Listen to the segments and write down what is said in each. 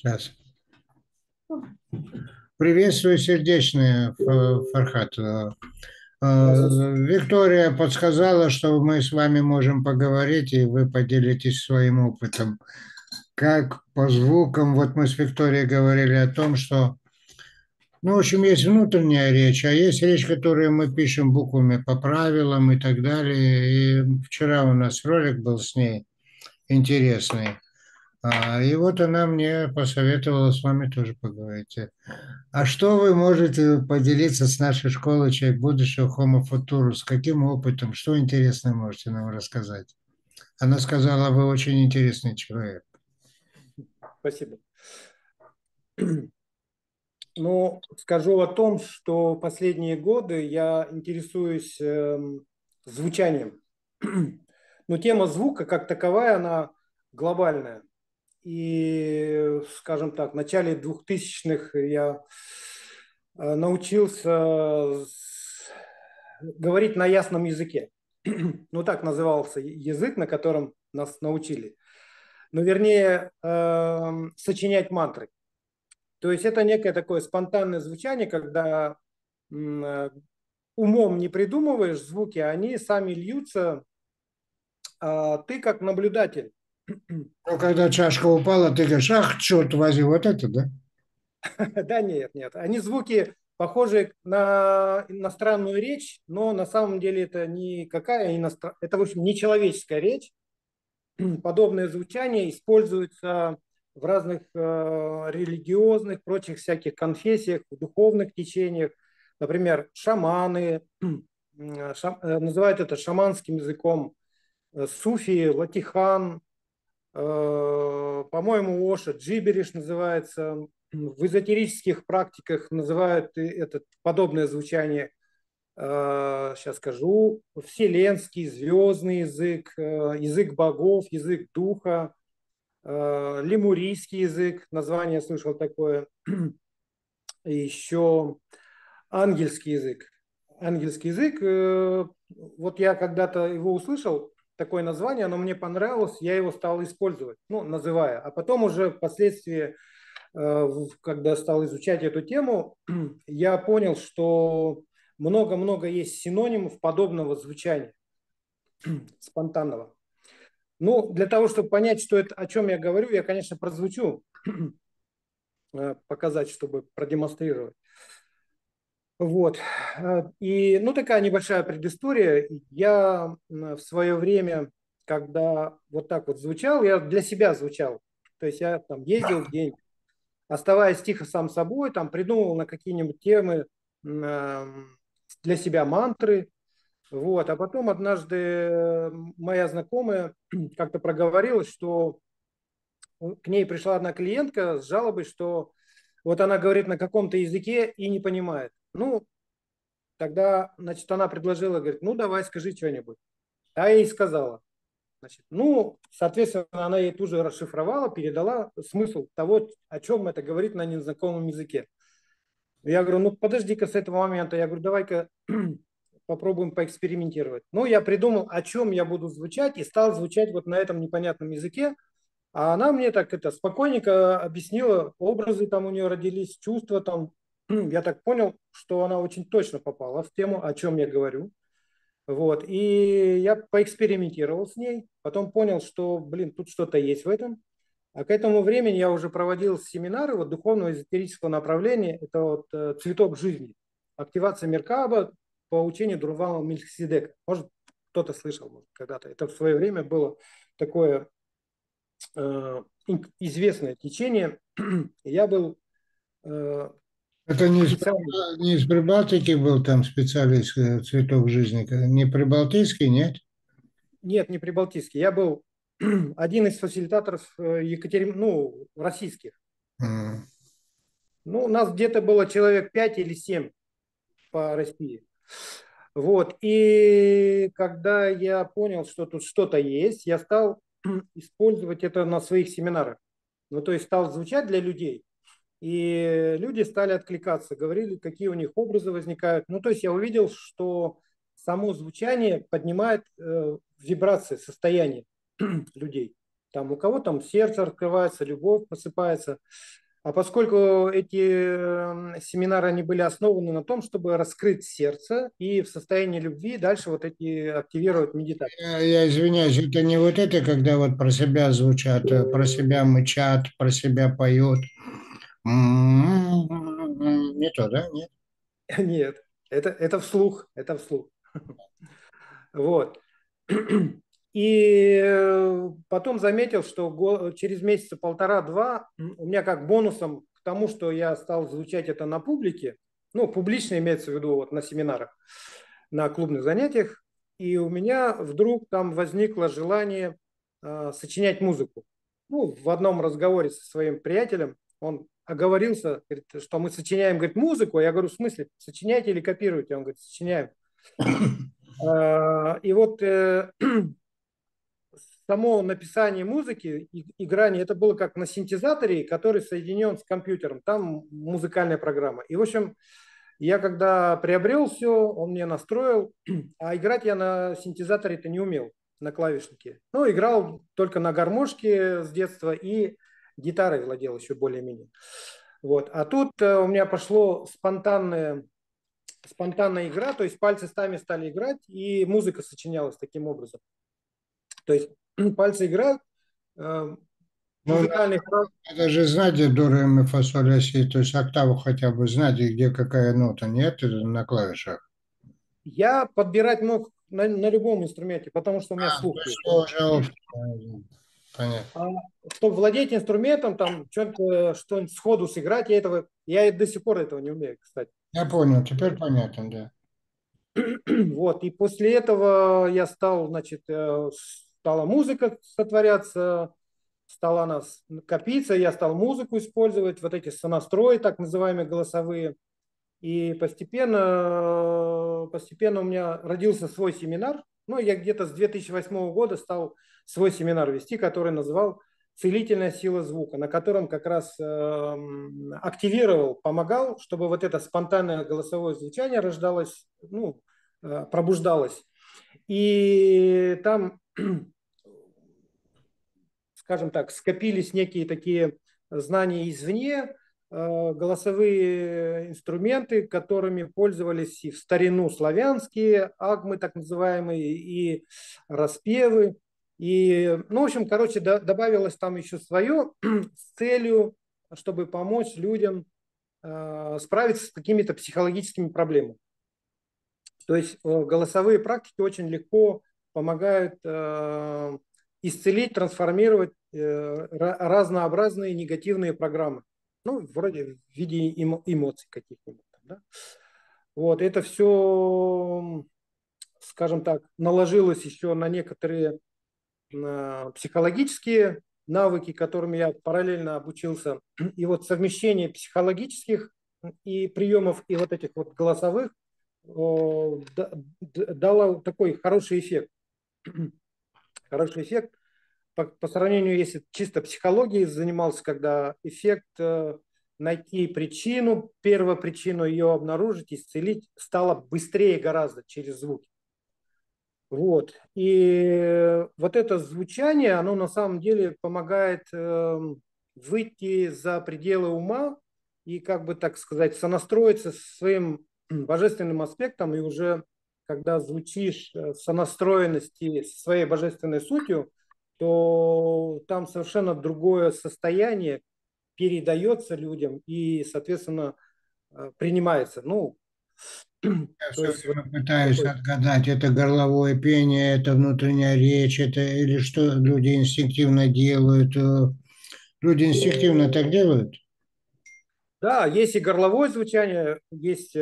Сейчас. Приветствую сердечное, Фаргат. Виктория подсказала, что мы с вами можем поговорить, и вы поделитесь своим опытом. Как по звукам, вот мы с Викторией говорили о том, что, ну, в общем, есть внутренняя речь, а есть речь, которую мы пишем буквами по правилам и так далее. И вчера у нас ролик был с ней интересный. И вот она мне посоветовала с вами тоже поговорить. А что вы можете поделиться с нашей школой «Человек будущего» Homo Futurus? Каким опытом? Что интересное можете нам рассказать? Она сказала, вы очень интересный человек. Спасибо. Ну, скажу о том, что последние годы я интересуюсь звучанием. Но тема звука как таковая, она глобальная. И, скажем так, в начале 2000-х я научился говорить на ясном языке. Ну, так назывался язык, на котором нас научили. Ну, вернее, сочинять мантры. То есть это некое такое спонтанное звучание, когда умом не придумываешь звуки, они сами льются, а ты как наблюдатель. Ну, когда чашка упала, ты говоришь, ах, черт возьми, вот это, да? Да нет, нет. Они звуки похожи на иностранную речь, но на самом деле это никакая иностранная, это, в общем, не человеческая речь. Подобное звучание используется в разных религиозных, прочих всяких конфессиях, в духовных течениях. Например, шаманы называют это шаманским языком, суфи, латихан. По-моему, Оша, Джибериш называется. В эзотерических практиках называют это подобное звучание, сейчас скажу, вселенский, звездный язык, язык богов, язык духа, лемурийский язык, название слышал такое, и еще ангельский язык. Ангельский язык, вот я когда-то его услышал, такое название, оно мне понравилось, я его стал использовать, ну, называя. А потом уже впоследствии, когда стал изучать эту тему, я понял, что много-много есть синонимов подобного звучания, спонтанного. Ну, для того, чтобы понять, что это, о чем я говорю, я, конечно, прозвучу, показать, чтобы продемонстрировать. Вот. И, ну, такая небольшая предыстория. Я в свое время, когда вот так вот звучал, я для себя звучал. То есть я там ездил где-нибудь, оставаясь тихо сам собой, там придумывал на какие-нибудь темы для себя мантры. Вот. А потом однажды моя знакомая как-то проговорилась, что к ней пришла одна клиентка с жалобой, что вот она говорит на каком-то языке и не понимает. Ну, тогда, значит, она предложила, говорит, ну, давай, скажи что-нибудь. А я ей сказала. Значит, ну, соответственно, она ей тут же расшифровала, передала смысл того, о чем это говорит на незнакомом языке. Я говорю, ну, подожди-ка с этого момента. Я говорю, давай-ка попробуем поэкспериментировать. Ну, я придумал, о чем я буду звучать, и стал звучать вот на этом непонятном языке. А она мне так это спокойненько объяснила, образы там у нее родились, чувства там. Я так понял, что она очень точно попала в тему, о чем я говорю. Вот. И я поэкспериментировал с ней, потом понял, что, блин, тут что-то есть в этом. А к этому времени я уже проводил семинары вот, духовного эзотерического направления. Это вот «Цветок жизни», активация Меркаба по учению Дурвама Мельхсидека. Может, кто-то слышал когда-то. Это в свое время было такое известное течение. Я был... Это не из Прибалтики был там специалист «Цветок жизни»? Не прибалтийский, нет? Нет, не прибалтийский. Я был один из фасилитаторов ну, российских. Ну, у нас где-то было человек 5 или 7 по России. Вот. И когда я понял, что тут что-то есть, я стал использовать это на своих семинарах. Ну, то есть стал звучать для людей. И люди стали откликаться, говорили, какие у них образы возникают. Ну, то есть я увидел, что само звучание поднимает вибрации, состояние людей. Там у кого там сердце открывается, любовь просыпается. А поскольку эти семинары они были основаны на том, чтобы раскрыть сердце и в состоянии любви дальше вот эти активировать медитацию. Я извиняюсь, это не вот это, когда вот про себя звучат, про себя мычат, про себя поют. Не то, да? Нет? Нет, это вслух, это вслух. Вот. И потом заметил, что через месяца полтора-два у меня как бонусом к тому, что я стал звучать это на публике, ну, публично имеется в виду вот на семинарах, на клубных занятиях, и у меня вдруг там возникло желание сочинять музыку. Ну, в одном разговоре со своим приятелем он оговорился, говорит, что мы сочиняем, говорит, музыку, а я говорю, в смысле, сочиняете или копируете? Он говорит, сочиняем. И вот... Само написание музыки, играние, это было как на синтезаторе, который соединен с компьютером. Там музыкальная программа. И, в общем, я когда приобрел все, он мне настроил. А играть я на синтезаторе-то не умел, на клавишнике. Ну, играл только на гармошке с детства и гитарой владел еще более-менее. Вот. А тут у меня пошло спонтанная игра, то есть пальцы сами стали играть, и музыка сочинялась таким образом. То есть пальцы играют. Музыкальный... Надо же знать, где дурэм и фасоль оси, то есть октаву хотя бы знать, где какая нота, нет, на клавишах. Я подбирать мог на любом инструменте, потому что у меня слух. Понятно. Чтобы владеть инструментом, там что-нибудь сходу сыграть, я до сих пор этого не умею, кстати. Я понял, теперь понятно, да. Вот, и после этого я стал, значит, стала музыка сотворяться, стала она копиться, я стал музыку использовать, вот эти сонастрои, так называемые голосовые. И постепенно у меня родился свой семинар. Ну, я где-то с 2008 года стал свой семинар вести, который называл «Целительная сила звука», на котором как раз активировал, помогал, чтобы вот это спонтанное голосовое звучание рождалось, ну, пробуждалось. И там, скажем так, скопились некие такие знания извне, голосовые инструменты, которыми пользовались и в старину славянские агмы, так называемые, и распевы. И, ну, в общем, короче, добавилось там еще свое с целью, чтобы помочь людям справиться с какими-то психологическими проблемами. То есть голосовые практики очень легко помогают исцелить, трансформировать разнообразные негативные программы. Ну, вроде в виде эмоций каких-нибудь. Да? Вот, это все, скажем так, наложилось еще на некоторые психологические навыки, которыми я параллельно обучился. И вот совмещение психологических и приемов, и вот этих вот голосовых дало такой хороший эффект. Хороший эффект по сравнению, если чисто психологией занимался, когда эффект найти причину, первопричину ее обнаружить, исцелить стало быстрее гораздо через звуки. Вот. И вот это звучание, оно на самом деле помогает выйти за пределы ума и, как бы так сказать, сонастроиться со своим божественным аспектом. И уже когда звучишь в сонастроенности со своей божественной сутью, то там совершенно другое состояние передается людям и, соответственно, принимается. Ну, я все время пытаюсь отгадать, это горловое пение, это внутренняя речь, это или что люди инстинктивно делают. Люди инстинктивно так делают? Да, есть и горловое звучание, есть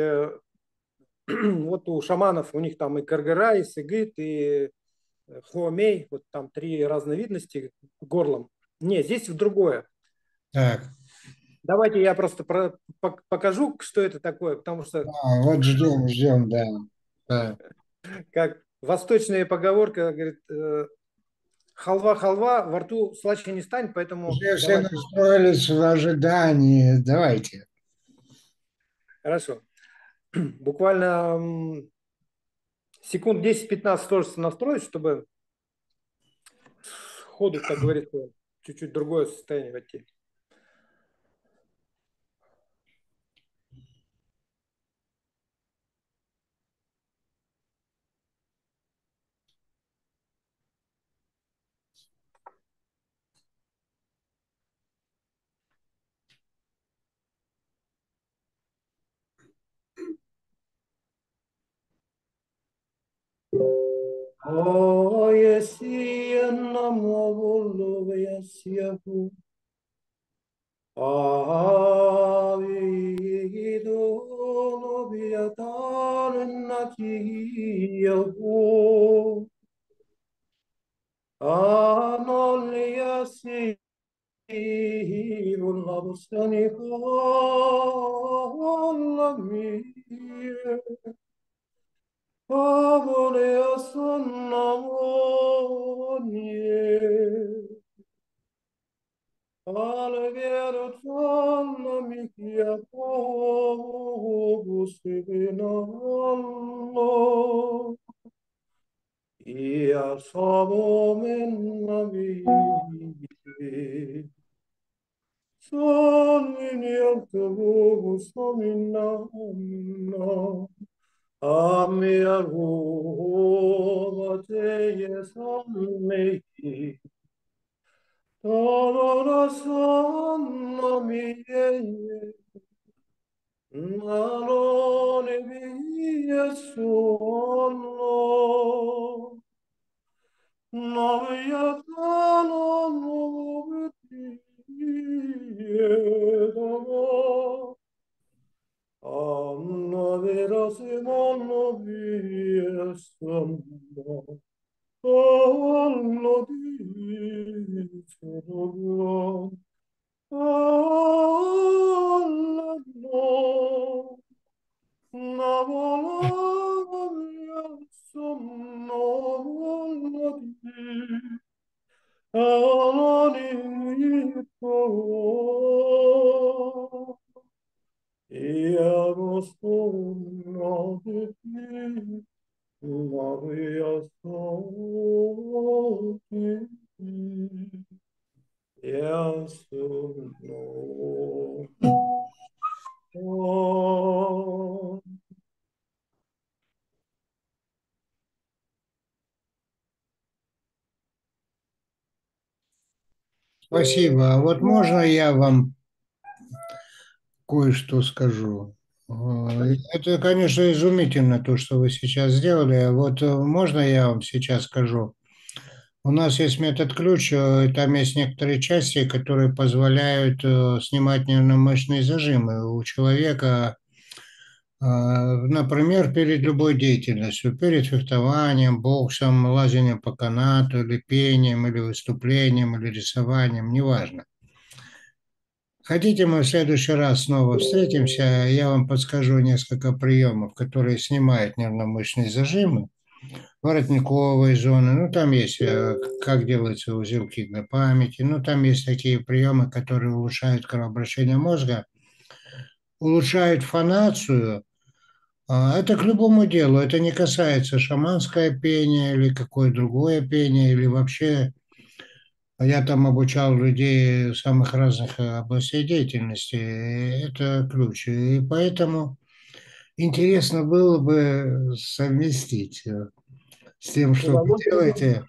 вот у шаманов, у них там и каргара, и сыгыт, и хуамей, вот там три разновидности горлом. Не, здесь в другое. Так. Давайте я просто покажу, что это такое, потому что... вот ждем, да. Как восточная поговорка, говорит, халва-халва, во рту слаще не станет, поэтому... Все настроились в ожидании, давайте. Хорошо. Буквально секунд 10-15 тоже настроить, чтобы... ходу, как говорится, чуть-чуть другое состояние войти. Oyesia namo Boloveasiahu Avido Loviatarnatiyahu Anoliasi Vulabustaniha Аболея соннамоне, алгеру соннамикия побусинамо, я самоменнами, сонниниактовусаминамно. Ами аргума тея саммехи, талора саннамие, нароне вие сонно, навиятанану бетие дома. Anna verasimano viesamo, allo dicevo, alla no, na volava viesamo, allo dicevo. Я расту на Мария солнце, я солнце. Спасибо. А вот можно я вам кое-что скажу. Это, конечно, изумительно то, что вы сейчас сделали. Вот можно я вам сейчас скажу? У нас есть метод ключ, там есть некоторые части, которые позволяют снимать нервно-мышечные зажимы у человека, например, перед любой деятельностью, перед фехтованием, боксом, лазанием по канату, или пением, или выступлением, или рисованием, неважно. Хотите, мы в следующий раз снова встретимся, я вам подскажу несколько приемов, которые снимают нервно-мышечные зажимы, воротниковые зоны, ну там есть, как делаются узелки для памяти, ну там есть такие приемы, которые улучшают кровообращение мозга, улучшают фонацию. Это к любому делу, это не касается шаманское пение или какое-то другое пение, или вообще... Я там обучал людей самых разных областей деятельности. Это ключ. И поэтому интересно было бы совместить с тем, что вы делаете.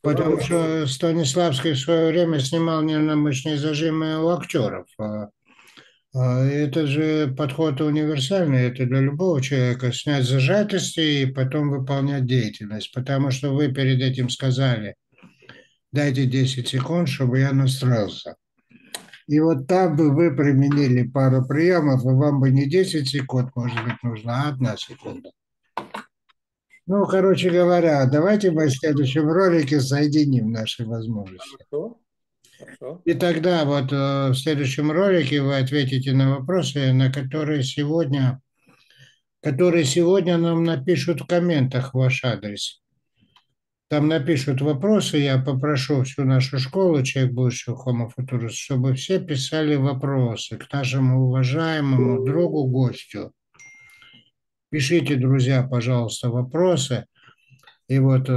Потому что Станиславский в свое время снимал нервно-мышечные зажимы у актеров. Это же подход универсальный. Это для любого человека. Снять зажатости и потом выполнять деятельность. Потому что вы перед этим сказали: дайте 10 секунд, чтобы я настроился. И вот там бы вы применили пару приемов, и вам бы не 10 секунд, может быть, нужна 1 секунда. Ну, короче говоря, давайте мы в следующем ролике соединим наши возможности. И тогда вот в следующем ролике вы ответите на вопросы, на которые сегодня нам напишут в комментах в ваш адрес. Там напишут вопросы, я попрошу всю нашу школу «Человек будущего» Homo Futurus, чтобы все писали вопросы к нашему уважаемому другу-гостю. Пишите, друзья, пожалуйста, вопросы. И вот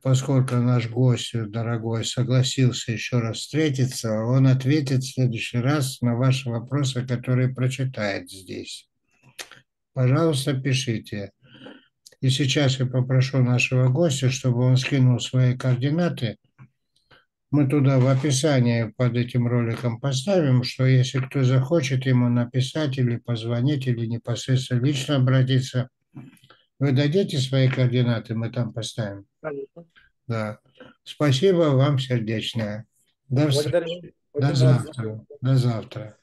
поскольку наш гость дорогой согласился еще раз встретиться, он ответит в следующий раз на ваши вопросы, которые прочитает здесь. Пожалуйста, пишите. И сейчас я попрошу нашего гостя, чтобы он скинул свои координаты. Мы туда в описании под этим роликом поставим, что если кто захочет ему написать или позвонить, или непосредственно лично обратиться, вы дадите свои координаты, мы там поставим. Конечно. Да. Спасибо вам сердечное. До завтра. До завтра.